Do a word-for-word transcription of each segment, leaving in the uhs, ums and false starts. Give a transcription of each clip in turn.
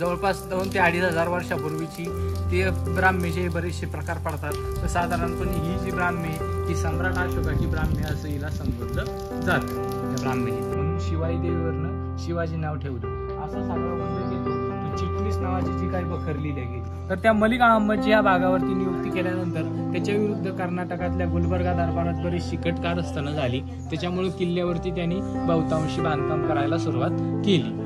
जवळपास दोन ते अडीच हजार वर्षापूर्वीची ते ब्राह्मीचे बरेचसे प्रकार पडतात. तर साधारणपणे ही जी ब्राह्मी ही सम्राट अशोकाची ब्राह्मी असं हिला संबोधलं जातं. ब्राह्मी म्हणून शिवाई देवीवरनं शिवाजी नाव ठेवलं असं साधारण घेतो. चिटणीस नावाची जी काही बखरली गेली तर त्या मलिक अहमदची या भागावरती नियुक्ती केल्यानंतर त्याच्या विरुद्ध कर्नाटकातल्या गुलबर्गा दरबारात बरीच शिकट कारस्थानं झाली. त्याच्यामुळे किल्ल्यावरती त्यांनी बहुतांशी बांधकाम करायला सुरुवात केली.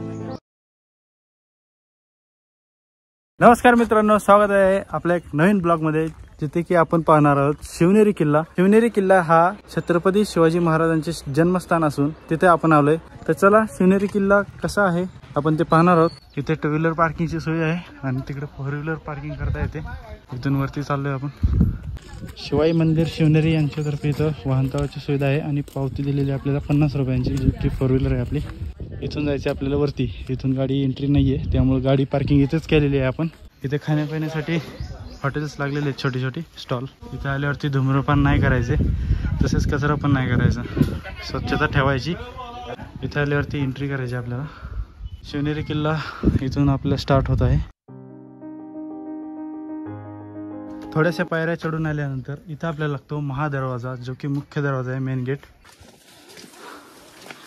नमस्कार मित्रांनो, स्वागत आहे आपल्या एक नवीन ब्लॉग मध्ये जिथे की आपण पाहणार आहोत शिवनेरी किल्ला. शिवनेरी किल्ला हा छत्रपती शिवाजी महाराजांचे जन्मस्थान असून तिथे आपण आलोय. तर चला शिवनेरी किल्ला कसा आहे आपण ते पाहणार आहोत. इथे टू व्हीलर पार्किंगची सोय आहे आणि तिकडे फोर व्हीलर पार्किंग करता येते. इथून वरती चाललोय आपण. शिवाई मंदिर शिवनेरी यांच्यातर्फे इथं वाहनतळाची सुविधा आहे आणि पावती दिलेली आपल्याला पन्नास रुपयांची जी की फोर व्हीलर आहे आपली. इथून जायचं आपल्याला वरती. इथून गाडी एंट्री नाही आहे त्यामुळे गाडी पार्किंग इथेच केलेली आहे आपण. इथे खाण्यापिण्यासाठी हॉटेल्स लागलेले आहेत, छोटी छोटी स्टॉल. इथे आल्यावरती धूम्रपान नाही करायचे तसेच कचरा पण नाही करायचा, स्वच्छता ठेवायची. इथे आल्यावरती एंट्री करायची आपल्याला. शिवनेरी किल्ला इथून आपला स्टार्ट होत आहे. थोड्याशा पायऱ्या चढून आल्यानंतर इथं आपल्याला लागतो महादरवाजा, जो की मुख्य दरवाजा आहे, मेन गेट.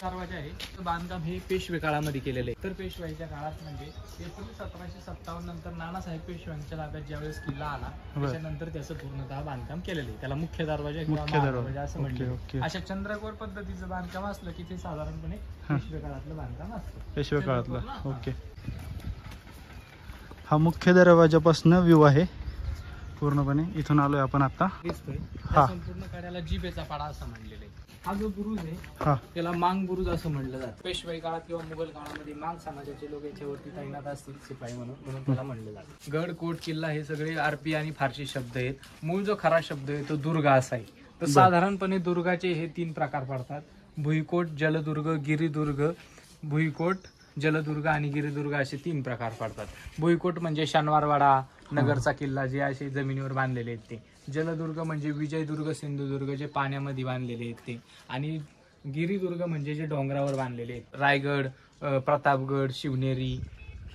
दरवाजा आहे बांधकाम हे पेशवे काळामध्ये केलेलं आहे. तर पेशवाईच्या काळात म्हणजे एकोणीस सतराशे सत्तावन्न नंतर नानासाहेब पेशव्यांच्या ताब्यात ज्यावेळेस किल्ला आला त्याच्यानंतर त्याचं पूर्णतः बांधकाम केलेलं आहे. त्याला मुख्य दरवाजा किंवा महादरवाजा असं म्हटलं. अशा चंद्रकोर पद्धतीचं बांधकाम असलं की ते साधारणपणे पेशवे काळातलं बांधकाम असतं. पेशवे काळातलं. ओके, हा मुख्य दरवाजापासून व्ह्यू आहे पूर्णपणे. इथून आलोय आपण आता. हा संपूर्ण कड्याला जिबेचा पाडा असं म्हणलेलं आहे. हा जो बुरुज आहे त्याला मांग बुरुज असं म्हणलं जातं. पेशवाई काळात किंवा मुघल काळामध्ये मांग समाजाचे लोक याच्यावरती तैनात असतील शिपाई म्हणून, म्हणून त्याला म्हणलं जातं. गड, कोट, किल्ला हे सगळे अरबी आणि फारसी शब्द आहेत. मूळ जो खरा शब्द आहे तो दुर्गा असा आहे. तर साधारणपणे दुर्गाचे हे तीन प्रकार पडतात: भुईकोट, जलदुर्ग, गिरिदुर्ग. भुईकोट, जलदुर्ग आणि गिरिदुर्ग असे तीन प्रकार पडतात. भुईकोट म्हणजे शनिवारवाडा, नगरचा किल्ला जे असे जमिनीवर बांधलेले आहेत ते. जलदुर्ग म्हणजे विजयदुर्ग, सिंधुदुर्ग जे पाण्यामध्ये बांधलेले आहेत ते. आणि गिरिदुर्ग म्हणजे जे डोंगरावर बांधलेले आहेत. रायगड, प्रतापगड, शिवनेरी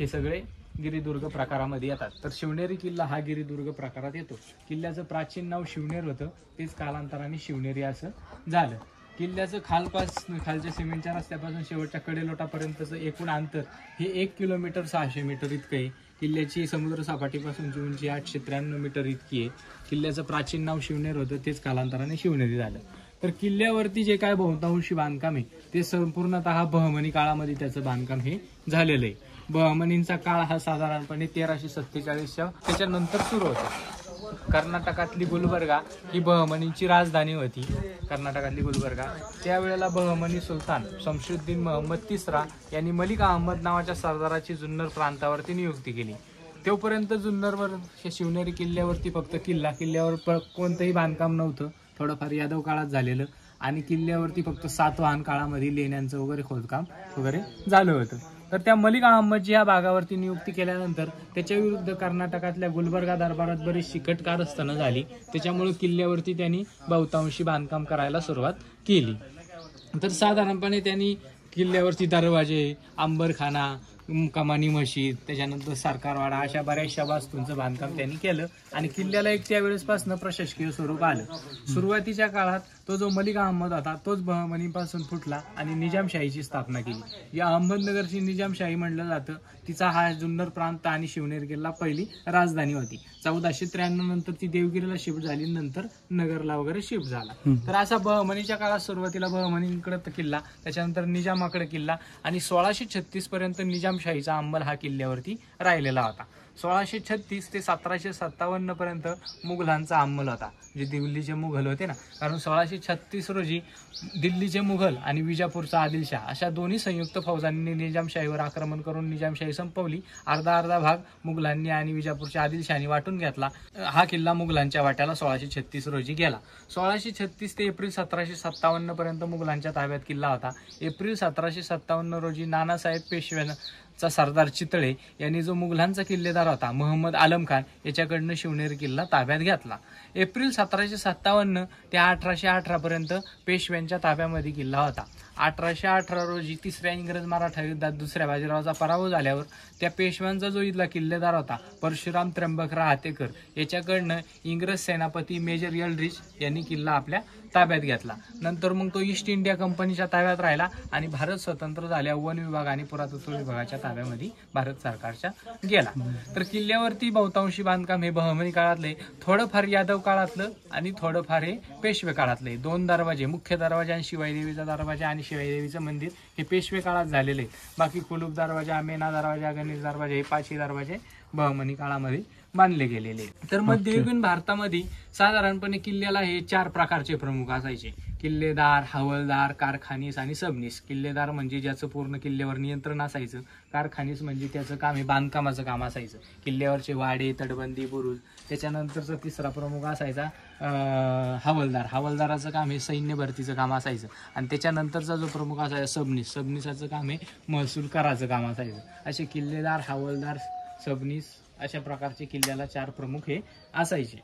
हे सगळे गिरिदुर्ग प्रकारामध्ये येतात. तर शिवनेरी किल्ला हा गिरिदुर्ग प्रकारात येतो. किल्ल्याचं प्राचीन नाव शिवनेर होतं, तेच कालांतराने शिवनेरी असं झालं. किल्ल्याचं खालपासून खालच्या सिमेंटच्या रस्त्यापासून शेवटच्या कडेलोटापर्यंतचं एकूण अंतर हे एक किलोमीटर सहाशे मीटर इतकं आहे. किल्ल्याची समुद्र सपाटीपासूनची उंची आठशे त्र्याण्णव मीटर इतकी आहे. किल्ल्याचं प्राचीन नाव शिवनेर होतं, तेच कालांतराने शिवनेरी झालं. तर किल्ल्यावरती जे काय बहुतांशी बांधकाम आहे ते संपूर्णतः बहमनी काळामध्ये त्याचं बांधकाम हे झालेलं आहे. बहमनींचा काळ हा साधारणपणे तेराशे सत्तेचाळीसच्या त्याच्यानंतर सुरू होतो. कर्नाटकातली गुलबर्गा ही बहमनीची राजधानी होती. कर्नाटकातली गुलबर्गा त्यावेळेला बहमनी सुलतान शमशुद्दीन महम्मद तिसरा यांनी मलिक अहमद नावाच्या सरदाराची जुन्नर प्रांतावरती नियुक्ती केली. तोपर्यंत जुन्नरवर शिवनेरी किल्ल्यावरती फक्त किल्ला, किल्ल्यावर कोणतंही बांधकाम नव्हतं, थोडंफार यादव काळात झालेलं. आणि किल्ल्यावरती फक्त सातवाहन काळामध्ये लेण्यांचं वगैरे खोदकाम वगैरे झालं होतं. तर त्या मलिक अहमदची या भागावरती नियुक्ती केल्यानंतर त्याच्या विरुद्ध कर्नाटकातल्या गुलबर्गा दरबारात बरीच शिकट कारस्थानं झाली. त्याच्यामुळे किल्ल्यावरती त्यांनी बहुतांशी बांधकाम करायला सुरुवात केली. तर साधारणपणे त्यांनी किल्ल्यावरती दरवाजे, अंबरखाना, कमानी मशीद, त्याच्यानंतर सरकारवाडा अशा बऱ्याचशा वास्तूंचं बांधकाम त्यांनी केलं. आणि किल्ल्याला एक त्यावेळेसपासून प्रशासकीय स्वरूप आलं. सुरुवातीच्या काळात तो जो मलिक अहमद होता तोच बहमनीपासून फुटला आणि निजामशाहीची स्थापना केली. या अहमदनगरची निजामशाही म्हटलं जातं. तिचा हा जुन्नर प्रांत आणि शिवनेरी किल्ला पहिली राजधानी होती. चौदाशे त्र्याण्णव नंतर ती देवगिरीला शिफ्ट झाली, नंतर नगरला वगैरे शिफ्ट झाला. तर असा बहमनीच्या काळात सुरुवातीला बहमनीकडे किल्ला, त्याच्यानंतर निजामाकडे किल्ला आणि सोळाशे छत्तीस पर्यंत निजाम शाहीचा अंमल हा किल्ल्यावरती राहिलेला होता. सोळाशे छत्तीस ते सतराशे सत्तावन्न पर्यंत मुघलांचा अंमल होता, जे दिल्लीचे मुघल होते ना. कारण सोळाशे छत्तीस रोजी दिल्लीचे मुघल आणि विजापूरचा आदिलशाह अशा दोन्ही संयुक्त फौजांनी निजामशाहीवर आक्रमण करून निजामशाही संपवली. अर्धा अर्धा भाग मुघलांनी आणि विजापूरच्या आदिलशाहानी वाटून घेतला. हा किल्ला मुघलांच्या वाट्याला सोळाशे छत्तीस रोजी गेला. सोळाशे छत्तीस ते एप्रिल सतराशे सत्तावन्न पर्यंत मुघलांच्या ताब्यात किल्ला होता. एप्रिल सतराशे सत्तावन्न रोजी नानासाहेब पेशव्यांना चा सरदार चितळे यांनी जो मुघलांचा किल्लेदार होता मोहम्मद आलम खान याच्याकडनं शिवनेरी किल्ला ताब्यात घेतला. एप्रिल सतराशे सत्तावन्न ते अठराशे अठरा पर्यंत पेशव्यांच्या ताब्यामध्ये किल्ला होता. अठराशे अठरा रोजी तिसऱ्या इंग्रज मराठा युद्धात दुसऱ्या बाजीरावाचा पराभव झाल्यावर त्या पेशव्यांचा जो इथला किल्लेदार होता परशुराम त्र्यंबक रहातेकर याच्याकडनं इंग्रज सेनापती मेजर एलड्रिच यांनी किल्ला आपल्या ताब्यात घेतला. नंतर मग तो ईस्ट इंडिया कंपनीच्या ताब्यात राहिला आणि भारत स्वतंत्र झाल्या वन विभाग आणि पुरातत्व विभागाच्या ताब्यामध्ये भारत सरकारच्या गेला. तर किल्ल्यावरती बहुतांशी बांधकाम हे बहमनी काळातले, थोडंफार यादव काळातलं आणि थोडंफार हे पेशवे काळातले. दोन दरवाजे, मुख्य दरवाजा आणि शिवाईदेवीचा दरवाजा आणि शिवाईदेवीचं मंदिर हे पेशवे काळात झालेले. बाकी कुलूप दरवाजा, मेना दरवाजा, गणेश दरवाजा हे पाचही दरवाजे बहमनी काळामध्ये बांधले गेलेले. तर मध्ययुगीन भारतामध्ये साधारणपणे किल्ल्याला हे चार प्रकारचे प्रमुख असायचे, किल्लेदार, हवालदार, कारखानीस आणि सबनीस. किल्लेदार म्हणजे ज्याचं पूर्ण किल्ल्यावर नियंत्रण असायचं, कारखानीस म्हणजे त्याचं काम हे बांधकामाचं काम असायचं, किल्ल्यावरचे वाडे, तटबंदी, बुरुज. त्याच्यानंतरचा तिसरा प्रमुख असायचा हवालदार, हवालदाराचं काम हे सैन्य भरतीचं काम असायचं. आणि त्याच्यानंतरचा जो प्रमुख असायचा सबनीस, सबनीसाचं काम हे महसूल कराचं काम असायचं. असे किल्लेदार, हवालदार, सबनीस अशा प्रकारचे किल्ल्याला चार प्रमुख हे असायचे.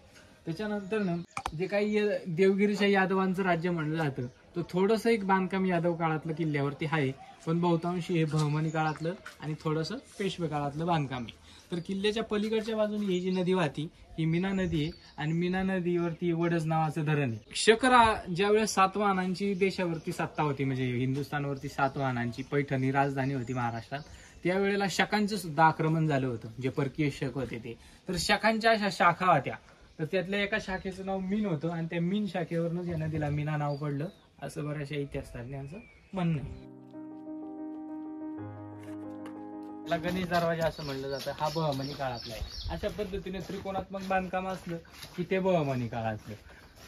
त्याच्यानंतर ना जे काही देवगिरीच्या यादवांचं राज्य म्हणलं जातं, तो थोडंसं एक बांधकाम यादव काळातलं किल्ल्यावरती आहे, पण बहुतांशी हे बहमनी काळातलं आणि थोडंसं पेशवे काळातलं बांधकाम आहे. तर किल्ल्याच्या पलीकडच्या बाजूने ही जी नदी वाहती ही मीना नदी आहे आणि मीना नदीवरती वडज नावाचं धरण आहे. शकरा ज्यावेळेस सातवाहनांची देशावरती सत्ता होती, म्हणजे हिंदुस्थानवरती सातवाहनांची पैठणी राजधानी होती महाराष्ट्रात, त्यावेळेला शकांचं सुद्धा आक्रमण झालं होतं, जे परकीय शक होते ते. तर शकांच्या अशा शाखा होत्या, तर त्यातल्या एका शाखेचं नाव मीन होतं आणि त्या मीन शाखेवरूनच या नदीला मीना नाव पडलं असं बऱ्याचशा इतिहासतज्ञांचं म्हणणं आहे. त्याला गणेश दरवाजा असं म्हटलं जातं, हा बहमनी काळातला आहे. अशा पद्धतीने त्रिकोणात्मक बांधकाम असलं की ते बहमनी काळातलं.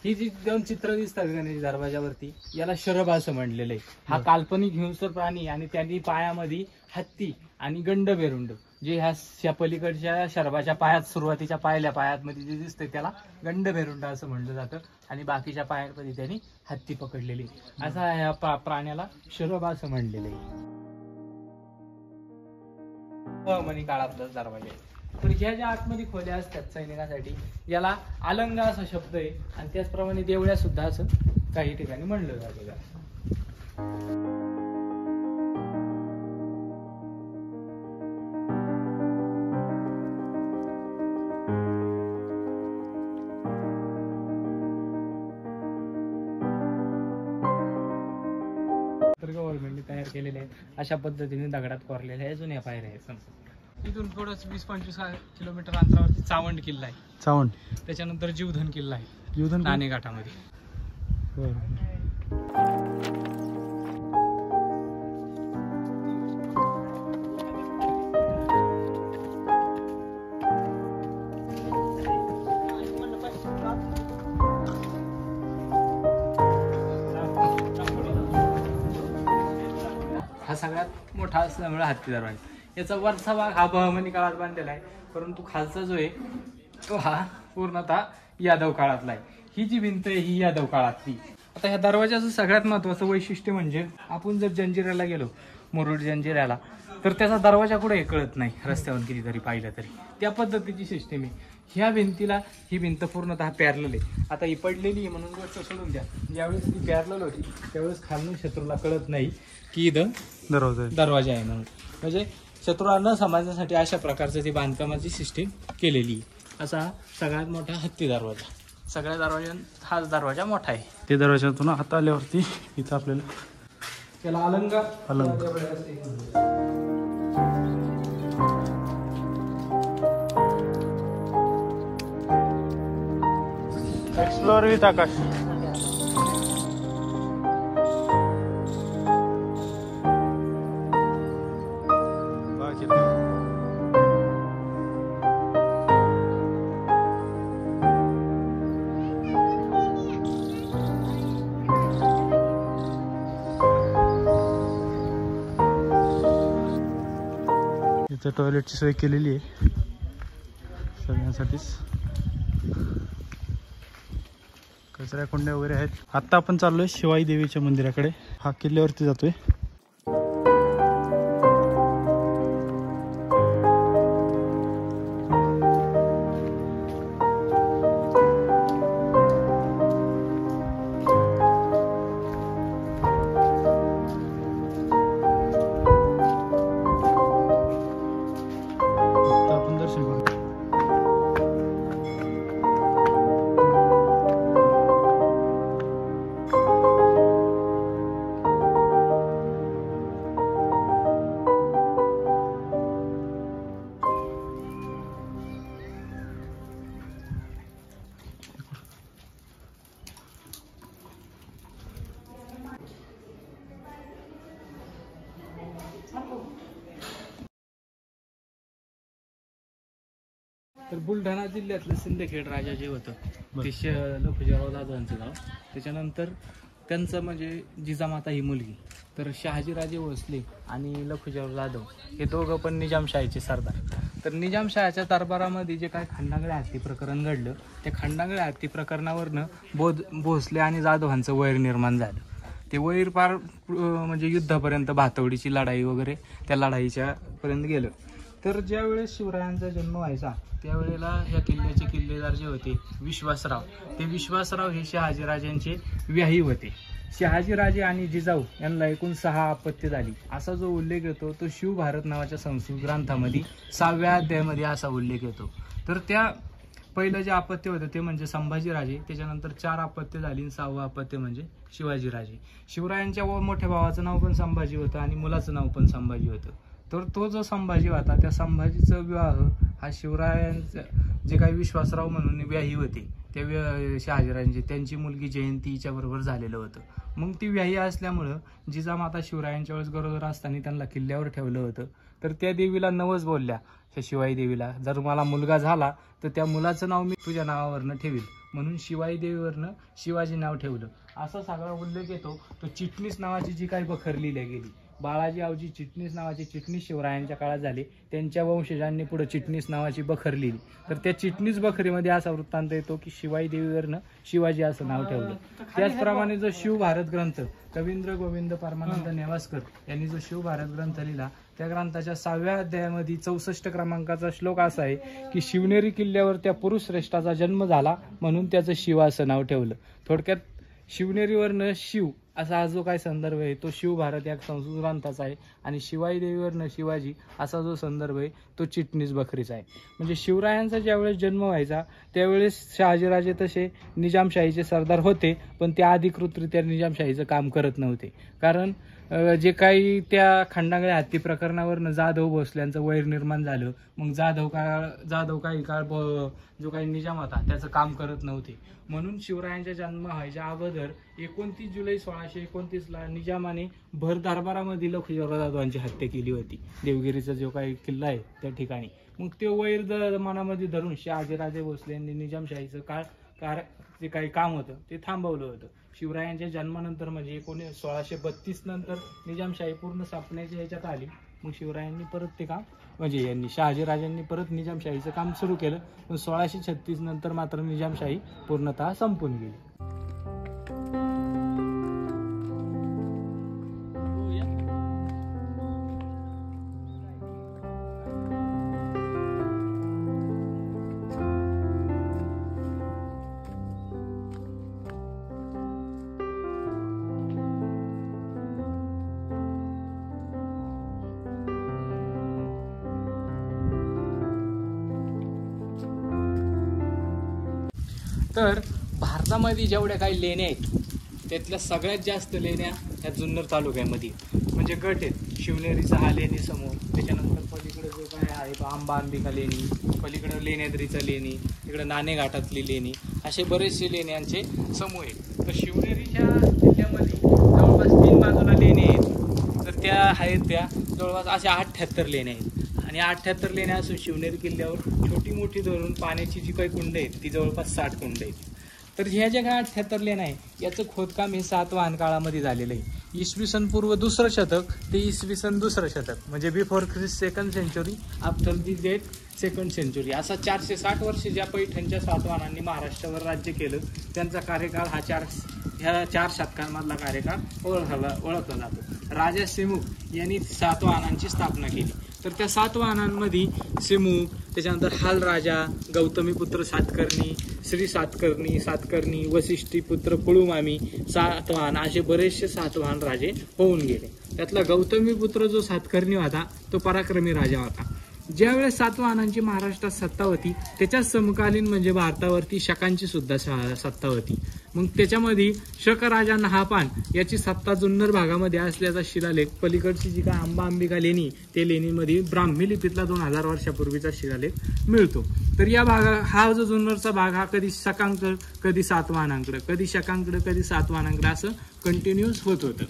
ही जी दोन चित्र दिसतात गणेश दरवाजावरती, याला शरभ असं म्हणलेलं आहे. हा काल्पनिक हिंस्र प्राणी आणि त्यांनी पायामध्ये हत्ती आणि गंडबेरुंड, जे ह्या पलीकडच्या शरभाच्या पायात, सुरुवातीच्या पायल्या पायात मध्ये जे दिसतंय त्याला गंडबेरुंड असं म्हटलं जातं आणि बाकीच्या पायांमध्ये त्यांनी हत्ती पकडलेली. असा ह्या प्राण्याला शरभ असं म्हणलेलं आहे. बहमनी काळातला दरवाजा आहे. तर ह्या ज्या आतमध्ये खोल्या असतात सैनिकांसाठी, याला अलंगा असा शब्द आहे आणि त्याचप्रमाणे देवळ्या सुद्धा असं काही ठिकाणी म्हणलं जातं. तर गव्हर्नमेंटने तयार केलेले आहेत अशा पद्धतीने दगडात कोरलेल्या जुन्या पायऱ्या आहेत. समजा इथून थोडंच वीस पंचवीस किलोमीटर अंतरावरती चावंड किल्ला आहे. चावंड, त्याच्यानंतर जीवधन किल्ला आहे, जीवधन नाणे घाटामध्ये. हा सगळ्यात मोठा असल्यामुळे हत्ती दरवाजा, याचा वरचा भाग हा बहमनी काळात बांधलेला आहे, परंतु खालचा जो आहे तो हा पूर्णतः यादव काळातला आहे. ही जी भिंत आहे ही यादव काळातली. आता ह्या दरवाजाचं सगळ्यात महत्त्वाचं वैशिष्ट्य म्हणजे आपण जर जंजिऱ्याला गेलो, मुरुड जंजिऱ्याला, तर त्याचा दरवाजा कुठे कळत नाही रस्त्यावर कितीतरी पाहिलं तरी. त्या पद्धतीची सिस्टीम आहे. ह्या भिंतीला ही भिंत पूर्णतः पॅरलल आहे. आता ही पडलेली आहे म्हणून गोष्ट सोडून द्या, ज्यावेळेस ती पॅरलल होती त्यावेळेस खालून शत्रूला कळत नाही की इथं दरवाजा दरवाजा आहे म्हणून. म्हणजे शत्रूला न समजण्यासाठी अशा प्रकारचं ती बांधकामाची सिस्टीम केलेली. असा सगळ्यात मोठा हत्ती दरवाजा. सगळ्या दरवाजा हा दरवाजा मोठा आहे. ते दरवाजातून हात आल्यावरती इथं आपल्याला त्याला अलंगा अलंग एक्सप्लोर विथ आकाश. इथे टॉयलेटची सोय केलेली आहे सगळ्यांसाठीच. कचरा कुंड्या वगैरे आहेत. आता आपण चाललोय शिवाई देवीच्या मंदिराकडे. हा किल्ल्यावरती जातोय. तर बुलढाणा जिल्ह्यातलं सिंदखेड राजा जे होतं ते लखुजीराव दादांचं गाव. त्याच्यानंतर त्यांचं म्हणजे जिजामाता ही मुलगी, तर शहाजीराजे भोसले आणि लखुजीराव जाधव हे दोघं पण निजामशाहीचे सरदार. तर निजामशाहीच्या दरबारामध्ये जे काय खंडागळ्या हत्ती प्रकरण घडलं त्या खंडागळ्या हत्ती प्रकरणावरनं बोध भोसले आणि जाधवांचं वैर निर्माण झालं. ते वैर पार म्हणजे युद्धापर्यंत भातवडीची लढाई वगैरे त्या लढाईच्या पर्यंत गेलं. तर ज्यावेळेस शिवरायांचा जन्म व्हायचा त्यावेळेला ह्या किल्ल्याचे किल्लेदार जे होते विश्वासराव, ते विश्वासराव हे शहाजीराजांचे व्याही होते. शहाजीराजे आणि जिजाऊ यांना एकूण सहा अपत्य झाली असा जो उल्लेख येतो तो शिवभारत नावाच्या संस्कृत ग्रंथामध्ये सहाव्या अध्यायामध्ये असा उल्लेख येतो. तर त्या पहिलं जे अपत्य होतं ते म्हणजे संभाजीराजे, त्याच्यानंतर चार अपत्य झाली आणि सहावं अपत्य म्हणजे शिवाजीराजे. शिवरायांच्या मोठ्या भावाचं नाव पण संभाजी होतं आणि मुलाचं नाव पण संभाजी होतं. तर तो जो संभाजी होता त्या संभाजीचा विवाह हा शिवरायांचा जे काही विश्वासराव म्हणून व्याही होते त्या व्या शहाजीराजांची त्यांची मुलगी जयंती हिच्याबरोबर झालेलं होतं. मग ती व्याही असल्यामुळं जिजामाता शिवरायांच्या वेळेस गरोदर असताना त्यांना किल्ल्यावर ठेवलं होतं. तर त्या देवीला नवस बोलल्या त्या शिवाई देवीला, जर मला मुलगा झाला तर त्या मुलाचं नाव मी तुझ्या नावावरनं ठेवील, म्हणून शिवाई देवीवरनं शिवाजी नाव ठेवलं असा सगळा उल्लेख येतो. तो चिटणीस नावाची जी काही बखर लिहिल्या गेली, बाळाजी आवजी चिटणीस नावाची चिटणीस शिवरायांच्या काळात झाले, त्यांच्या वंशजांनी पुढे चिटणीस नावाची बखर लिहिली. तर त्या चिटणीस बखरीमध्ये असा वृत्तांत येतो की शिवाई देवीवरनं शिवाजी असं नाव ठेवलं. त्याचप्रमाणे जो शिवभारत ग्रंथ कवींद्र गोविंद परमानंद नेवासकर यांनी जो शिवभारत ग्रंथ लिहिला त्या ग्रंथाच्या सहाव्या अध्यायामध्ये चौसष्ट क्रमांकाचा श्लोक असा आहे की शिवनेरी किल्ल्यावर त्या पुरुषश्रेष्ठाचा जन्म झाला म्हणून त्याचं शिवा असं नाव ठेवलं. थोडक्यात शिवनेरीवरनं शिव असा हा जो काही संदर्भ आहे तो शिवभारत या संस्कृत ग्रंथाचा आहे आणि शिवाई देवीवरनं शिवाजी असा जो संदर्भ आहे तो चिटणीस बखरीचा आहे. म्हणजे शिवरायांचा ज्यावेळेस जन्म व्हायचा त्यावेळेस शहाजीराजे तसे निजामशाहीचे सरदार होते, पण त्या अधिकृतरित्या निजामशाहीचं काम करत नव्हते, कारण जे काही त्या खंडागळ्या हत्ती प्रकरणावरनं जाधव भोसल्यांचं वैर निर्माण झालं. मग जाधव काळ जाधव काही काळ जो काही निजाम होता त्याचं काम करत नव्हते, म्हणून शिवरायांच्या जन्म व्हायच्या अगोदर एकोणतीस जुलै सोळाशे एकोणतीसला निजामाने भर दरबारामध्ये लखुजीराव जाधवांची हत्या केली होती, देवगिरीचा जो काही किल्ला आहे त्या ठिकाणी. मग ते वैर मनामध्ये धरून शहाजीराजे भोसले यांनी निजामशाहीचं काळ कार जे काही काम होतं ते थांबवलं होतं. शिवरायांच्या जन्मानंतर म्हणजे एकोणीस सोळाशे बत्तीस नंतर निजामशाही पूर्ण सापण्याच्या ह्याच्यात आली. मग शिवरायांनी परत ते काम म्हणजे यांनी शहाजीराजांनी परत निजामशाहीचं काम सुरू केलं, पण सोळाशे छत्तीस नंतर मात्र निजामशाही पूर्णतः संपून गेली. तर भारतामध्ये जेवढ्या काही लेण्या आहेत त्यातल्या सगळ्यात जास्त लेण्या ह्या जुन्नर तालुक्यामध्ये म्हणजे गट आहेत. शिवनेरीचा हा लेणी समूह, त्याच्यानंतर पलीकडे जो काय आहे आंबा अंबिका लेणी, पलीकडं लेण्याद्रीचा लेणी, तिकडं नाणेघाटातली लेणी, असे बरेचसे लेण्यांचे समूह आहेत. तर शिवनेरीच्या किल्ल्यामध्ये जवळपास तीन बाजूला लेणी आहेत, तर त्या आहेत त्या जवळपास अशा अठ्ठ्याहत्तर लेण्या आहेत. आणि अठ्ठ्याहत्तर लेण्या असून शिवनेरी किल्ल्यावर छोटी मोठी धरून पाण्याची जी काही कुंड आहेत ती जवळपास साठ कुंड आहेत. तर ह्या ज्या काय अठ्ठ्याहत्तर लेण्या आहे याचं खोदकाम हे सातवाहन काळामध्ये झालेलं आहे, इसवी सन पूर्व दुसरं शतक ते इसवी सन दुसरं शतक म्हणजे before Christ second century after the date second century असा चारशे साठ वर्ष ज्या पैठणच्या सातवाहनांनी महाराष्ट्रावर राज्य केलं त्यांचा कार्यकाळ हा चार ह्या चार शतकांमधला कार्यकाळ ओळखला ओळखला जातो. राजा सिमुक यांनी सातवाहनांची स्थापना केली. तर त्या सातवाहनांमध्ये सिमुक, त्याच्यानंतर हालराजा, गौतमीपुत्र सातकर्णी, श्री सातकर्णी सातकर्णी वसिष्ठीपुत्र कुळूमामी सातवाहन असे बरेचसे सातवाहन राजे होऊन गेले. त्यातला गौतमीपुत्र जो सातकर्णी होता तो पराक्रमी राजा होता. ज्यावेळेस सातवाहनांची महाराष्ट्रात सत्ता होती त्याच्याच समकालीन म्हणजे भारतावरती शकांची सुद्धा सत्ता होती. मग त्याच्यामध्ये शक राजा नहापान याची सत्ता जुन्नर भागामध्ये असल्याचा शिलालेख, पलीकडची जी काय आंबा अंबिका लेणी ते लेणीमध्ये ब्राह्मी लिपीतला दोन हजार वर्षापूर्वीचा शिलालेख मिळतो. तर या भागा हा जो जुन्नरचा भाग हा कधी शकांकडे कधी सातवाहनांकडे कधी शकांकडे कधी सातवाहनांकडे असं कंटिन्यूअस होत होतं.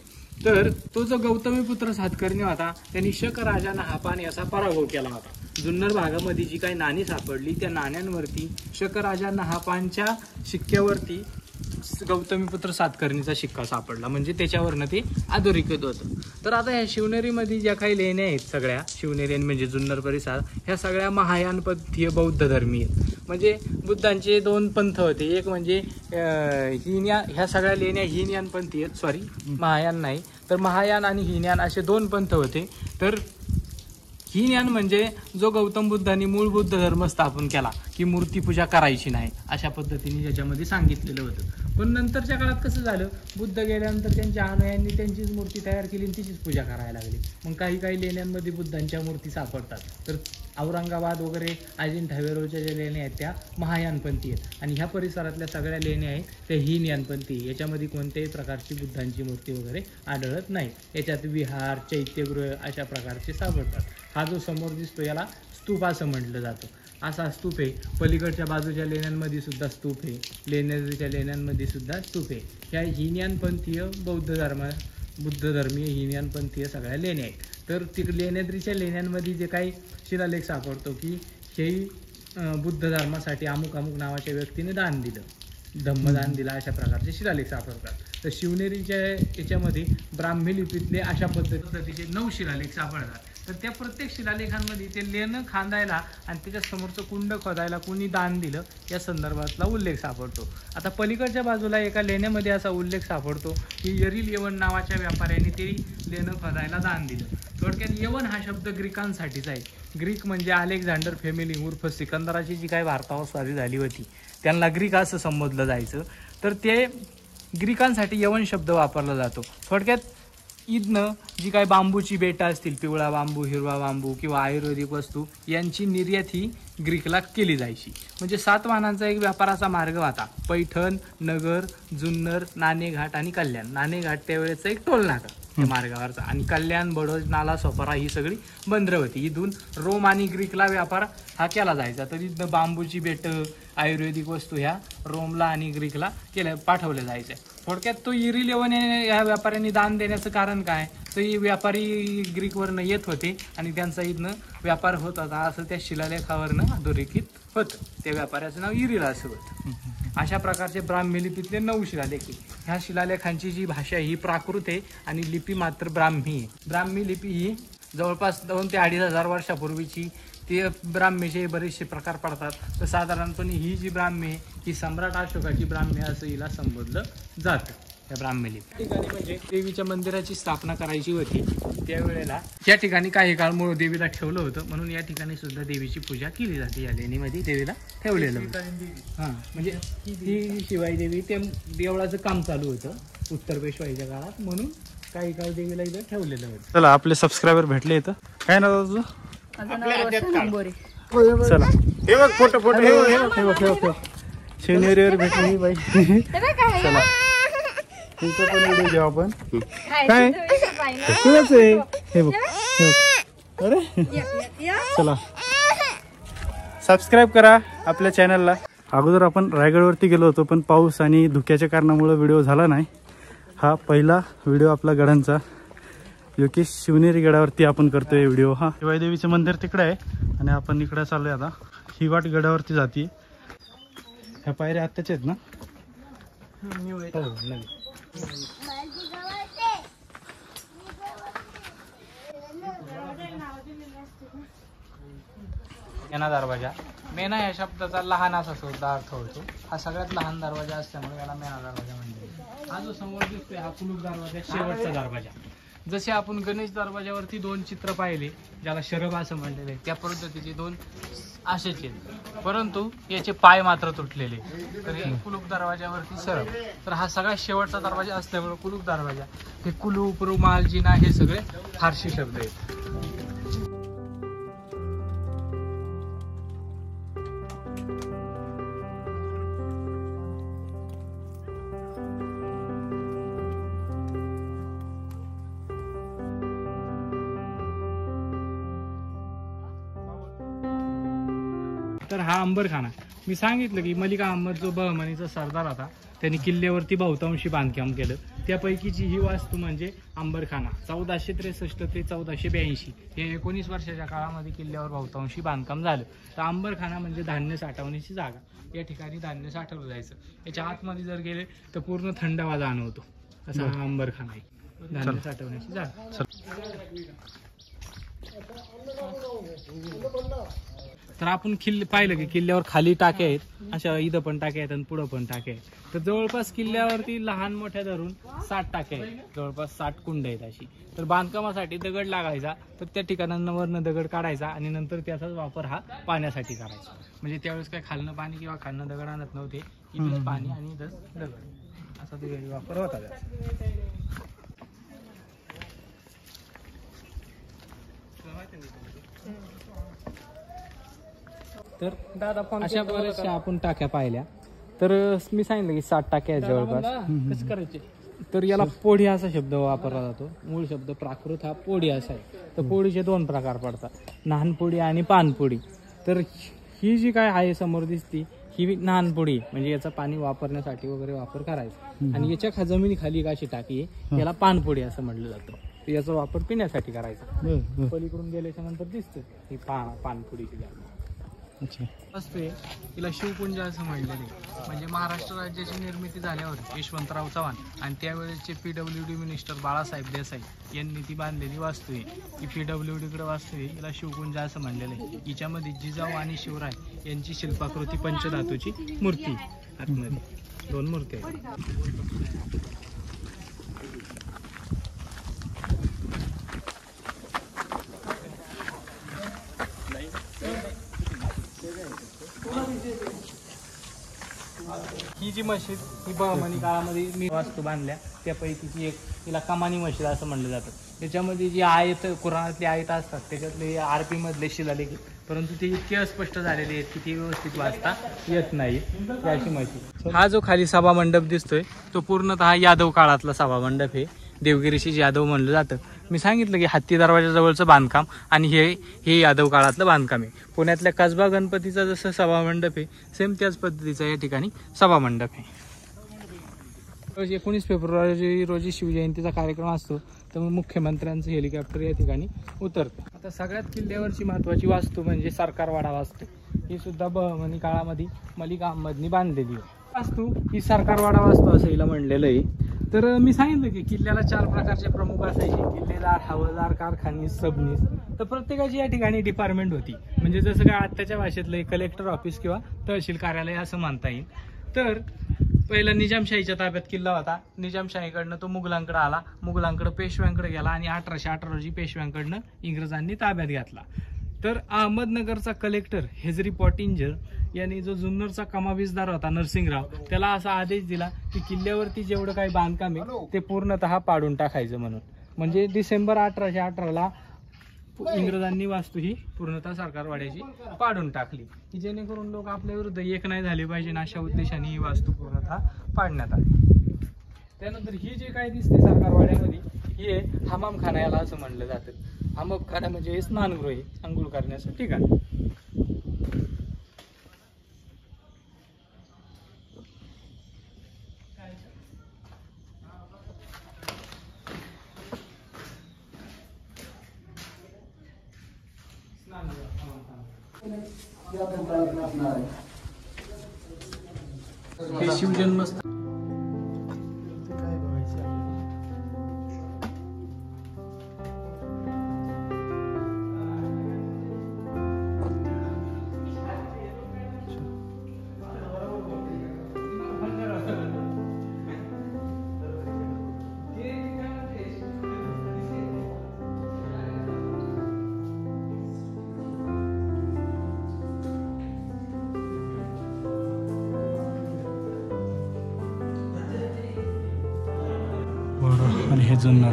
तर तो जो गौतमीपुत्र सातकर्णी होता त्यांनी शक राजा नहापान याचा पराभव केला होता. जुन्नर भागामध्ये जी काही नाणी सापडली त्या नाण्यांवरती शकराजा नहापांच्या शिक्क्यावरती गौतमीपुत्र सातकर्णीचा शिक्का सापडला, म्हणजे त्याच्यावरनं ते अधोरेखित होतं। तर आता ह्या शिवनेरीमध्ये ज्या काही लेण्या आहेत सगळ्या, शिवनेरी म्हणजे जुन्नर परिसर, ह्या सगळ्या महायानपंथीय बौद्ध धर्मी आहेत। म्हणजे बुद्धांचे दोन पंथ होते, एक म्हणजे हिनया, ह्या सगळ्या लेण्या हिनयानपंथी आहेत, सॉरी महायान नाही तर महायान आणि हिनयान असे दोन पंथ होते। तर हिनयान म्हणजे जो गौतम बुद्धांनी मूळ बुद्ध धर्म स्थापन केला की मूर्तीपूजा करायची नाही अशा पद्धतीने ज्याच्यामध्ये सांगितलेलं होतं। पण नंतरच्या काळात कसं झालं, बुद्ध गेल्यानंतर त्यांच्या अनुयायांनी त्यांचीच मूर्ती तयार केली आणि तिचीच पूजा करायला लागली। मग काही काही लेण्यांमध्ये बुद्धांच्या मूर्ती सापडतात। तर औरंगाबाद वगैरे अजिंठा वेरूळच्या ज्या लेण्या आहेत त्या महायानपंथी आहेत आणि ह्या परिसरातल्या सगळ्या लेण्या आहेत त्या हिनयानपंथी, याच्यामध्ये कोणत्याही प्रकारची बुद्धांची मूर्ती वगैरे आढळत नाही। याच्यात विहार, चैत्यगृह अशा प्रकारचे सापडतात। हा जो समोर दिसतो याला स्तूप असं म्हटलं जातं, असा स्तूप आहे। पलीकडच्या बाजूच्या लेण्यांमध्ये सुद्धा स्तूप आहे, लेण्याच्या लेण्यांमध्ये सुद्धा स्तूप आहे। ह्या हिनयानपंथीय बौद्ध धर्म बुद्ध धर्मीय हिनयानपंथीय सगळ्या लेण्या आहेत। तर तिकडे लेण्याद्रीच्या लेण्यांमध्ये जे काही शिलालेख सापडतो की हे बुद्ध धर्मासाठी अमुक अमुक नावाच्या व्यक्तीने दान दिलं, धम्मदान दिला अशा प्रकारचे शिलालेख सापडतात। तर शिवनेरीच्या याच्यामध्ये ब्राह्मी लिपीतले अशा पद्धतीचे नऊ शिलालेख सापडतात। तर त्या प्रत्येक शिलालेखांमध्ये ते लेणं खांदायला आणि त्याच्यासमोरचं कुंड खोदायला कोणी दान दिलं या संदर्भातला उल्लेख सापडतो। आता पलीकडच्या बाजूला एका लेण्यामध्ये असा उल्लेख सापडतो की यरील यवन नावाच्या व्यापाऱ्याने ते लेणं खोदायला दान दिलं। थोडक्यात यवन हा शब्द ग्रीकांसाठीच आहे। ग्रीक म्हणजे अलेक्झांडर फॅमिली उर्फ सिकंदराची जी काही भारतावर स्वारी झाली होती त्यांना ग्रीक असं संबोधलं जायचं। तर ते ग्रीकांसाठी यवन शब्द वापरला जातो। थोडक्यात ईदनं जी काही बांबूची बेटा असतील, पिवळा बांबू, हिरवा बांबू किंवा आयुर्वेदिक वस्तू यांची निर्यात ही ग्रीकला केली जायची। म्हणजे सात वाहनांचा एक व्यापाराचा मार्ग होता, पैठण, नगर, जुन्नर, नाणेघाट आणि कल्याण। नाणेघाट त्यावेळेचा एक टोल नाका त्या मार्गावरचा, आणि कल्याण, बडोज, नाला, सोपारा ही सगळी बंदरं होती। इथून रोम आणि ग्रीकला व्यापार हा केला जायचा। तर इथनं बांबूची बेटं, आयुर्वेदिक वस्तू ह्या रोमला आणि ग्रीकला केल्या पाठवल्या जायच्या। थोडक्यात तो यरील यवन ह्या व्यापाऱ्यांनी दान देण्याचं कारण काय, तर ही व्यापारी ग्रीकवरनं येत होते आणि त्यांचा इथनं व्यापार होत होता असं त्या शिलालेखावरनं अधोरेखित होतं। त्या व्यापाऱ्याचं नाव यरील असं होतं। अशा प्रकारचे ब्राह्मी लिपीतले नऊ शिलालेख। ह्या शिलालेखांची जी भाषा ही प्राकृत आहे आणि लिपी मात्र ब्राह्मी आहे। ब्राह्मी लिपी ही जवळपास दोन ते अडीच हजार वर्षापूर्वीची, ते ब्राह्मीचे बरेचसे प्रकार पडतात। तर साधारणपणे ही जी ब्राह्मी आहे ही सम्राट अशोकाची ब्राह्मी असं हिला संबोधलं जातं। त्या ब्राह्मीली ठिकाणी म्हणजे देवीच्या मंदिराची स्थापना करायची होती त्यावेळेला या ठिकाणी काही काळ मूळ देवीला ठेवलं होतं, म्हणून या ठिकाणी सुद्धा देवीची पूजा केली जाते। या लेणीमध्ये देवीला ठेवलेलं होतं, हां म्हणजे ही शिवाई देवी ते देवळाचं काम चालू होतं उत्तर पेशवाईच्या काळात, म्हणून काही काळ देवीला इथं ठेवलेलं होतं। चला आपले सबस्क्रायबर भेटले इथं, काय नाव तुझं? चला हे बघ फोटो फोटो हे बघ शिवनेरीवर भेटली बाई। चला तुमचा पण व्हिडिओ घेऊ आपण, काय तुझंच आहे हे बघ, अरे चला सबस्क्राईब करा आपल्या चॅनलला। अगोदर आपण रायगडवरती गेलो होतो पण पाऊस आणि धुक्याच्या कारणामुळे व्हिडिओ झाला नाही। हा पहिला व्हिडिओ आपला गडांचा जो की शिवनेरी गडावरती आपण करतोय व्हिडिओ। हा शिवाई देवीचं मंदिर तिकडे आहे आणि आपण इकडे चाललोय। आता ही वाट गडावरती जाते, ह्या पायऱ्या आत्ताच आहेत ना, मेना दरवाजा। मेना या शब्दाचा लहान असा सुद्धा अर्थ होतो, हा सगळ्यात लहान दरवाजा असल्यामुळे याला मेना दरवाजा म्हणतात। हा जो समोर दिसतोय हा कुलूप दरवाजा, शेवटचा दरवाजा। जसे आपण गणेश दरवाजावरती दोन चित्र पाहिले ज्याला शरभ असं म्हणलेलं आहे त्या पद्धतीचे दोन असेच आहेत, परंतु याचे पाय मात्र तुटलेले, तर हे कुलूप दरवाजावरती शरभ। तर हा सगळा शेवटचा दरवाजा असल्यामुळे कुलूप दरवाजा, हे कुलूप, रुमाल, जिना हे सगळे फारसी शब्द आहेत। तर हा अंबरखाना, मी सांगितलं की मलिका अंबर जो बहमनीचा सरदार होता त्यांनी किल्ल्यावरती बहुतांशी बांधकाम केलं। त्यापैकीची ही वास्तू म्हणजे आंबरखाना चौदाशे त्रेसष्ट ते चौदाशे ब्याऐंशी हे एकोणीस वर्षाच्या काळामध्ये किल्ल्यावर बहुतांशी बांधकाम झालं. तर आंबरखाना म्हणजे धान्य साठवण्याची जागा, या ठिकाणी धान्य साठवलं जायचं. याच्या आतमध्ये जर गेले तर पूर्ण थंडावा जाणवतो असा हा आंबरखाना आहे, धान्य साठवण्याची जागा. तर आपण किल्ले पाहिलं की किल्ल्यावर खाली टाके आहेत, अशा इथं पण टाके आहेत आणि पुढं पण टाके आहेत. तर जवळपास किल्ल्यावरती लहान मोठ्या धरून साठ टाके आहेत, जवळपास साठ कुंड आहेत अशी. तर बांधकामासाठी दगड लागायचा, तर त्या ठिकाणांवरनं दगड काढायचा आणि नंतर त्याचाच वापर हा पाण्यासाठी करायचा. म्हणजे त्यावेळेस काय खालनं पाणी किंवा खालनं दगड आणत नव्हते, इथं पाणी आणि इथं दगड असा दगडी वापर होता त्याचा. तर अशा बऱ्याचशा आपण टाक्या पाहिल्या. तर मी सांगितलं की साठ टाक्या जवळपास करायचे. तर याला पोडी असा शब्द वापरला जातो. मूळ शब्द प्राकृत हा पोडी असा आहे. तर पोळीचे दोन प्रकार पडतात, लहानपोडी आणि पानपोडी. तर ही जी काय आहे समोर दिसती ही लहानपोडी, म्हणजे याचा पाणी वापरण्यासाठी वगैरे वापर करायचा. आणि याच्या जमिनी खाली एक अशी टाकी आहे, याला पानपोडी असं म्हटलं जातं. याचा वापर पिण्यासाठी करायचा. पलीकडून गेल्याच्या नंतर दिसतं ही पानपोडीची जागा. तिला शिवपुंज असं म्हणलं आहे. म्हणजे महाराष्ट्र राज्याची निर्मिती झाल्यावर यशवंतराव चव्हाण आणि त्यावेळेचे P W D minister Balasaheb Desai यांनी ती बांधलेली वास्तू आहे. ही पी डब्ल्यू डीकडे वास्तू आहे, तिला शिवपुंज असं म्हणलेलं आहे. हिच्यामध्ये जिजाऊ आणि शिवराय यांची शिल्पाकृती पंचधातूची मूर्ती, आतमध्ये दोन मूर्ती आहेत. ही जी मशीद ही बहमनी काळामध्ये मी वास्तू बांधल्या, त्यापैकी ती एक तिला कमानी मशीद असं म्हणलं जातं. त्याच्यामध्ये जी आयत कुराणातली आयत असतात त्याच्यातले आरपी मधले शिलालेख, परंतु ते इतके अस्पष्ट झालेले आहेत की ते व्यवस्थित वाचता येत नाही, अशी मशीद. हा जो खाली सभा मंडप दिसतोय तो पूर्णतः यादव काळातला सभा मंडप आहे, देवगिरीशी यादव म्हणलं जातं. मी सांगितलं की हत्ती दरवाजाजवळचं बांधकाम आणि हे हे यादव काळातलं बांधकाम आहे. पुण्यातल्या कसबा गणपतीचा जसं सभामंडप आहे सेम त्याच पद्धतीचा या ठिकाणी सभामंडप आहे. रोज एकोणीस फेब्रुवारी रोजी शिवजयंतीचा कार्यक्रम असतो, त्यामुळे मुख्यमंत्र्यांचं हेलिकॉप्टर या ठिकाणी उतरतं. आता सगळ्यात किल्ल्यावरची महत्त्वाची वास्तू म्हणजे सरकारवाडा वास्तू. ही सुद्धा बहमनी काळामध्ये मलिका अहमदनी बांधलेली वास्तू ही सरकारवाडा वास्तू असं हिला म्हणलेलं आहे. तर मी सांगितलं की किल्ल्याला चार प्रकारचे प्रमुख असायचे, किल्लेदार, हवालदार, कारखानी, सबनीस. तर प्रत्येकाची या ठिकाणी डिपार्टमेंट होती. म्हणजे जसं काय आत्ताच्या भाषेतलं कलेक्टर ऑफिस किंवा तहसील कार्यालय असं मानता येईल. तर पहिला निजामशाहीच्या ताब्यात किल्ला होता. निजामशाहीकडनं तो मुघलांकडे आला, मुघलांकडे पेशव्यांकडे गेला आणि अठराशे अठरा रोजी पेशव्यांकडनं इंग्रजांनी ताब्यात घेतला. तर अहमदनगरचा कलेक्टर हेजरी पॉटिंजर यांनी जो जुन्नरचा कमावीसदार होता नरसिंगराव, त्याला असा आदेश दिला की किल्ल्यावरती जेवढं काही बांधकाम आहे ते पूर्णतः पाडून टाकायचं म्हणून. म्हणजे डिसेंबर अठराशे अठराला इंग्रजांनी वास्तू ही पूर्णतः सरकारवाड्याची पाडून टाकली की जेणेकरून लोक आपल्या विरुद्ध एक नाही झाले पाहिजे ना, अशा उद्देशाने ही वास्तू पूर्णतः पाडण्यात आली. त्यानंतर ही जे काय दिसते सरकारवाड्यामध्ये ही आहे हमामखाना, याला असं म्हणलं जातं. हमामखाना म्हणजे स्नानगृह, अंघोळ करण्याचं ठिकाण. हे शिवजन्मस्थान. आणि हे जुन्नर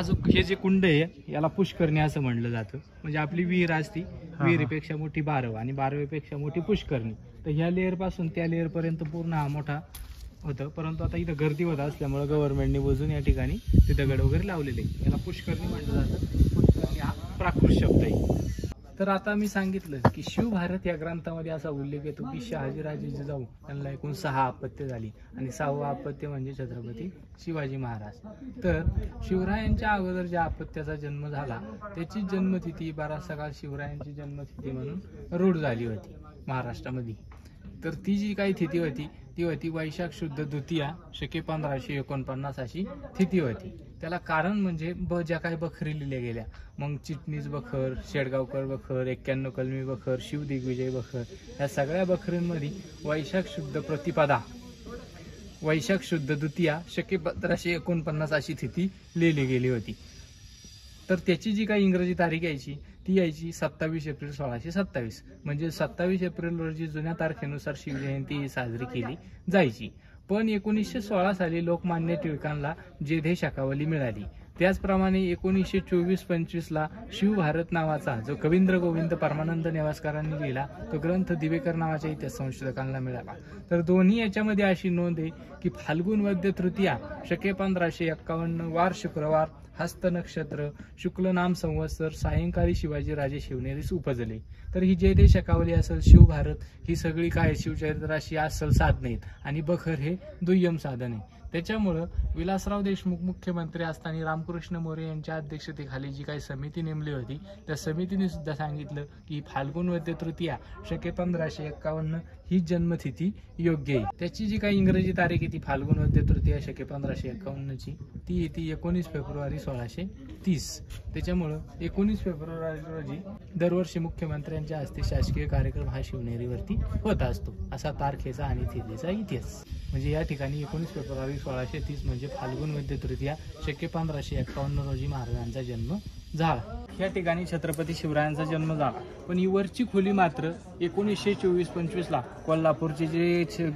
आज हे जे कुंड आहे याला पुष्करणी असं म्हटलं जातं. म्हणजे आपली विहीर असती, विहिरीपेक्षा मोठी बारव आणि बारवेपेक्षा मोठी पुष्करणी. तर ह्या लेअर पासून त्या लेअर पर्यंत पूर्ण हा मोठा होतं, परंतु आता इथं गर्दी होत असल्यामुळे गव्हर्नमेंटने बुजून या ठिकाणी ते दगड वगैरे लावलेले, याला पुष्करणी म्हटलं जातं. पुष्करणी हा प्राकृत शब्द आहे. तर आता मी सांगितलं की शिवभारत या ग्रंथामध्ये असा उल्लेख येतो की शहाजीराजे जिजाऊ यांना एकूण सहा अपत्य झाली आणि सहावं अपत्य म्हणजे छत्रपती शिवाजी महाराज. तर शिवरायांच्या अगोदर ज्या अपत्याचा जन्म झाला त्याची जन्मतिथी बारा सकाळ शिवरायांची जन्मतिथी म्हणून रूढ झाली होती महाराष्ट्रामध्ये. तर ती जी काही तिथी होती ती होती वैशाख शुद्ध द्वितीया शके पंधराशे एकोणपन्नास अशी तिथी होती. त्याला कारण म्हणजे ब ज्या काही बखरी लिहिल्या गेल्या, मग चिटणीस बखर, शेडगावकर बखर, एक्क्याण्णव कलमी बखर, शिवदिग्विजय बखर, या सगळ्या बखरींमध्ये वैशाख शुद्ध प्रतिपदा वैशाख शुद्ध द्वितीया शके पंधराशे एकोणपन्नास अशी तिथी लिहिली गेली होती. तर त्याची जी काही इंग्रजी तारीख यायची ती यायची सत्तावीस एप्रिल सोळाशे सत्तावीस म्हणजे सत्तावीस एप्रिल रोजी जुन्या तारखेनुसार शिवजयंती ही साजरी केली जायची. पण एकोणीसशे सोळा साली लोकमान्य टिळकांना जेधे शकावली मिळाली. त्याचप्रमाणे एकोणीसशे चोवीस पंचवीसला शिवभारत नावाचा जो कवींद्र गोविंद परमानंद नेवासकरांनी लिहिला तो ग्रंथ दिवेकर नावाच्या इतिहास संशोधकांना मिळाला. तर दोन्ही याच्यामध्ये अशी नोंद आहे की फाल्गुन वद्य तृतीया शके पंधराशे एक्कावन्न वार शुक्रवार हस्त नक्षत्र शुक्ल नाम संवत्सर सायंकाळी शिवाजीराजे शिवनेरीस उपजले. तर ही जे ते शकावली असेल शिवभारत ही सगळी काय शिवचरित्राशी असल साधन आहेत आणि बखर हे दुय्यम साधन आहे. त्याच्यामुळं विलासराव देशमुख मुख्यमंत्री असताना रामकृष्ण मोरे यांच्या अध्यक्षतेखाली जी काही समिती नेमली होती त्या समितीने सुद्धा सांगितलं की फाल्गुन वद्य तृतीया शके पंधराशे एक्कावन्न ही जन्मतिथी योग्य आहे. त्याची जी काही इंग्रजी तारीख येते फाल्गुन वद्य तृतीया शके पंधराशे एक्कावन्नची ती येते एकोणीस फेब्रुवारी सोळाशे तीस. त्याच्यामुळं एकोणीस फेब्रुवारी रोजी दरवर्षी मुख्यमंत्र्यांच्या हस्ते शासकीय कार्यक्रम हा शिवनेरीवरती होत असतो. असा तारखेचा आणि तिथीचा इतिहास. म्हणजे या ठिकाणी एकोणीस फेब्रुवारी सोळाशे तीस म्हणजे फाल्गुन वद्य तृतीया शके पंधराशे एक्कावन्न रोजी महाराजांचा जन्म झाला. या ठिकाणी छत्रपती शिवरायांचा जन्म झाला. पण ही वरची खोली मात्र एकोणीसशे चोवीस पंचवीसला कोल्हापूरचे जे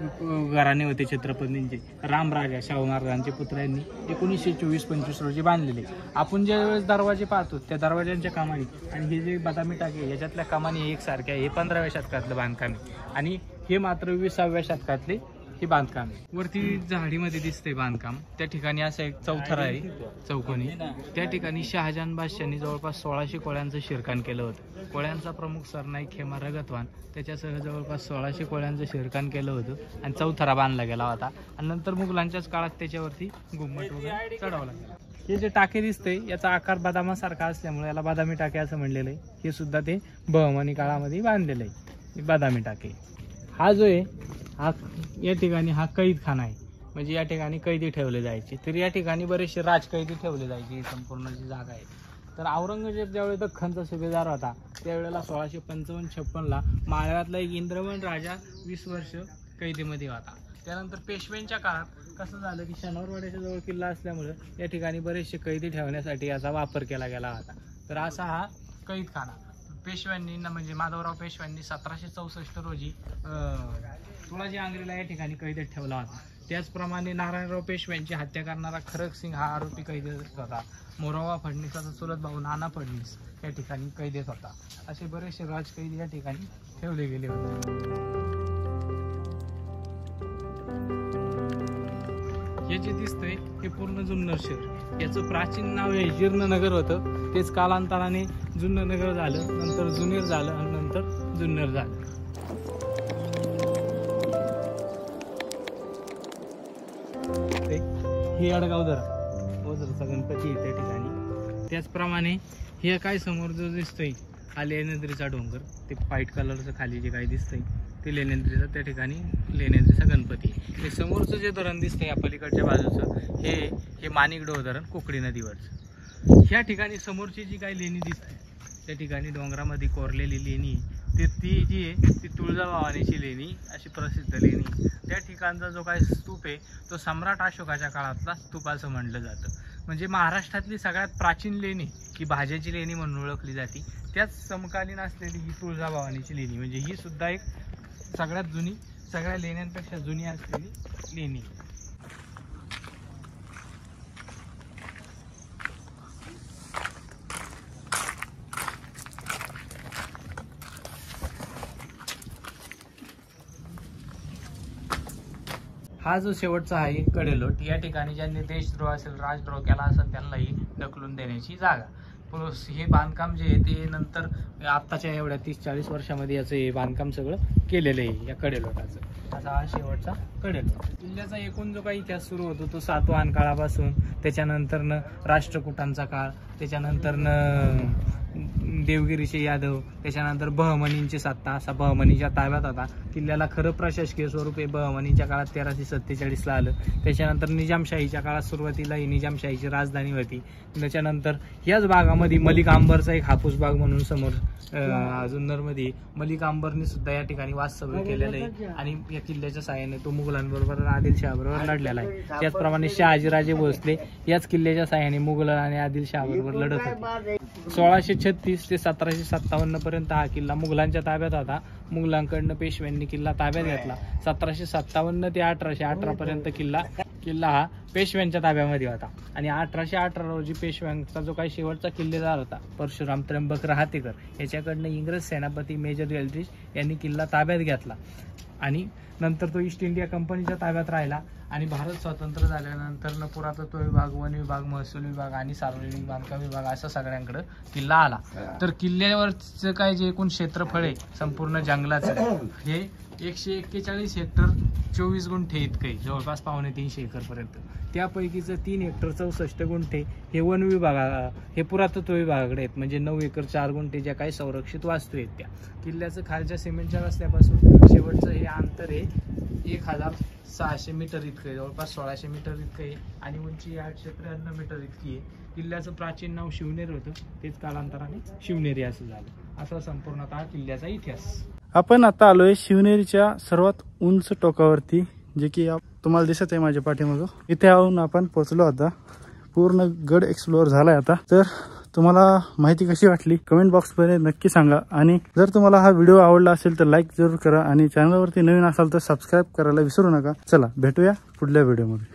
घराणे होते छत्रपतींचे रामराजा शाहू महाराजांचे पुत्र यांनी एकोणीसशे चोवीस पंचवीस रोजी बांधलेले. आपण ज्या वेळेस दरवाजे पाहतो त्या दरवाज्यांच्या कामाने आणि हे जे बदामी टाके याच्यातल्या कामाने एकसारखे आहे. हे पंधराव्या शतकातलं बांधकाम आहे आणि हे मात्र विसाव्या शतकातले हे बांधकाम आहे. वरती झाडीमध्ये दिसते बांधकाम. त्या ठिकाणी असा एक चौथरा आहे चौकोनी. त्या ठिकाणी शहाजहान बादशाहनी जवळपास सोळाशे कोळ्यांचं शिरकाण केलं होतं. कोळ्यांचा प्रमुख सरनाईक खेमा रगतवान त्याच्यासह जवळपास सोळाशे कोळ्यांचं शिरकाण केलं होतं आणि चौथरा बांधला गेला होता. आणि नंतर मुघलांच्याच काळात त्याच्यावरती घुमट वगैरे चढवला गेला. हे जे टाके दिसते याचा आकार बदामासारखा असल्यामुळे याला बदामी टाके असं म्हणलेलं आहे. हे सुद्धा ते बहमनी काळामध्ये बांधलेलं आहे बदामी टाके. हा जो आहे हा या ठिकाणी हा कैदखाना आहे. म्हणजे या ठिकाणी कैदी ठेवले जायचे. तर या ठिकाणी बरेचसे राजकैदी ठेवले जायचे. ही संपूर्ण जी जागा आहे. तर औरंगजेब ज्यावेळी दख्खनचा सुभेदार होता त्यावेळेला सोळाशे पंचावन्न छप्पनला माळव्यातला एक इंद्रवन राजा वीस वर्ष कैदेमध्ये होता. त्यानंतर पेशव्यांच्या काळात कसं झालं की शनिवारवाड्याच्या जवळ किल्ला असल्यामुळं या ठिकाणी बरेचसे कैदी ठेवण्यासाठी याचा वापर केला गेला होता. तर असा हा कैदखाना पेशव्यांनी ना म्हणजे माधवराव पेशव्यांनी सतराशे चौसष्ट रोजी तुळाजी आंग्रेला या ठिकाणी कैदेत ठेवला होता. त्याचप्रमाणे नारायणराव पेशव्यांची हत्या करणारा खरक सिंग हा आरोपी कैदेत होता. मोरोबा फडणीसाचा चुलत भाऊ नाना फडणीस या ठिकाणी कैदेत होता. असे बरेचसे राजकैदी या ठिकाणी ठेवले गेले होते. हे जे दिसतंय हे पूर्ण जुन्नर शहर. याचं प्राचीन नाव हे जीर्णनगर होतं. तेच कालांतराने जुन्नरनगर झालं, नंतर जुनेर झालं आणि नंतर जुन्नर झालं. हे अडगाव धरण ओझरचा गणपती आहे त्या ठिकाणी. त्याचप्रमाणे हे काय समोर जो दिसतोय हा लेण्याद्रीचा डोंगर. ते व्हाईट कलरचं खाली जे काही दिसतंय ते लेण्याद्रीचा त्या ठिकाणी लेण्याद्रीचा गणपती. हे समोरचं जे धरण दिसतंय या पलीकडच्या बाजूचं हे हे माणिकडोह धरण कोकणी नदीवरचं. ह्या ठिकाणी समोरची जी काही लेणी दिसते त्या ठिकाणी डोंगरामध्ये कोरलेली लेणी ती ती जी आहे ती तुळजाभवानीची लेणी अशी प्रसिद्ध लेणी. त्या ठिकाणचा जो काय स्तूप आहे तो सम्राट अशोकाच्या काळातला स्तूप असं म्हटलं जातं. म्हणजे महाराष्ट्रातली सगळ्यात प्राचीन लेणी की भाज्याची लेणी म्हणून ओळखली जाते. त्याच समकालीन असलेली ही तुळजाभवानीची लेणी म्हणजे ही सुद्धा एक सगळ्यात जुनी सगळ्या लेण्यांपेक्षा जुनी असलेली लेणी. हा जो शेवटचा आहे कडेलोट, या ठिकाणी ज्यांनी देशद्रोह असेल, राजद्रोह केला असेल, त्यांनाही ढकलून देण्याची जागा. प्लस हे बांधकाम जे आहे ते नंतर आत्ताच्या एवढ्या तीस चाळीस वर्षामध्ये याचं हे बांधकाम सगळं केलेलं आहे या कडेलोटाचं. असा हा शेवटचा कडेलोट. किल्ल्याचा एकूण जो काही इतिहास सुरू होतो तो सातवाहन काळापासून, त्याच्यानंतरनं राष्ट्रकूटांचा काळ, त्याच्यानंतरनं देवगिरीचे यादव, त्याच्यानंतर बहमनींची सत्ता, असा बहमनीच्या ताब्यात आता किल्ल्याला खरं प्रशासकीय स्वरूप हे बहमनीच्या काळात तेराशे सत्तेचाळीसला आलं. त्याच्यानंतर निजामशाहीच्या काळात सुरुवातीला ही निजामशाहीची राजधानी होती. त्याच्यानंतर याच भागामध्ये मलिक आंबरचा एक हापूस बाग म्हणून समोर जुन्नरमध्ये मलिक आंबरनी सुद्धा या ठिकाणी वास्तव्य केलेलं आहे आणि या किल्ल्याच्या साहाय्याने तो मुघलांबरोबर आदिलशहाबरोबर लढलेला आहे. त्याचप्रमाणे शहाजीराजे भोसले याच किल्ल्याच्या साहाय्याने मुघल आणि आदिलशहाबरोबर लढत होते. सोळाशे छत्तीस ते सतराशे सत्तावन्न पर्यंत हा किल्ला मुघलांच्या ताब्यात होता. मुघलांकडनं पेशव्यांनी किल्ला ताब्यात घेतला. सतराशे सत्तावन्न ते अठराशे अठरा पर्यंत किल्ला किल्ला हा पेशव्यांच्या ताब्यामध्ये होता आणि अठराशे अठरा रोजी पेशव्यांचा जो काही शेवटचा किल्लेदार होता परशुराम त्र्यंबक रहातेकर याच्याकडनं इंग्रज सेनापती मेजर एल्ड्रिज यांनी किल्ला ताब्यात घेतला आणि नंतर तो ईस्ट इंडिया कंपनीच्या ताब्यात राहिला. आणि भारत स्वतंत्र झाल्यानंतर पुरातत्व विभाग, वन विभाग, महसूल विभाग आणि सार्वजनिक बांधकाम विभाग असा सगळ्यांकडे किल्ला आला. तर किल्ल्यावरचं काय जे एकूण क्षेत्रफळ आहे संपूर्ण जंगलाचं हे एकशे एक्केचाळीस हेक्टर चोवीस गुंठे इतके, जवळपास पावणे तीनशे एकर पर्यंत. त्यापैकीचं तीन हेक्टर चौसष्ट गुंठे हे वन विभाग हे पुरातत्व विभागाकडे आहेत, म्हणजे नऊ एकर चार गुंठे ज्या काही संरक्षित वास्तू आहेत त्या. किल्ल्याचं खालच्या सिमेंटच्या रस्त्यापासून शेवटचं हे अंतर आहे एक हजार सहाशे मीटर इतके, जवळपास सोळाशे मीटर इतके आहे आणि उंची आठशे त्र्याण्णव मीटर इतकी आहे. किल्ल्याचं प्राचीन नाव शिवनेरी होतं, तेच कालांतराने शिवनेरी असं झालं. असा संपूर्णतः किल्ल्याचा इतिहास. आपण आता आलोय शिवनेरीच्या सर्वात उंच टोकावरती, जे की तुम्हाला दिसत आहे माझ्या पाठीमागं. इथे आऊन आपण पोचलो. आता पूर्ण गड एक्सप्लोअर झालाय आता. तर तुम्हाला माहिती कशी वाटली कमेंट बॉक्समध्ये नक्की सांगा आणि जर तुम्हाला हा व्हिडिओ आवडला असेल तर लाईक जरूर करा आणि चॅनलवरती नवीन असाल तर सबस्क्राईब करायला विसरू नका. चला भेटूया पुढल्या व्हिडिओमध्ये.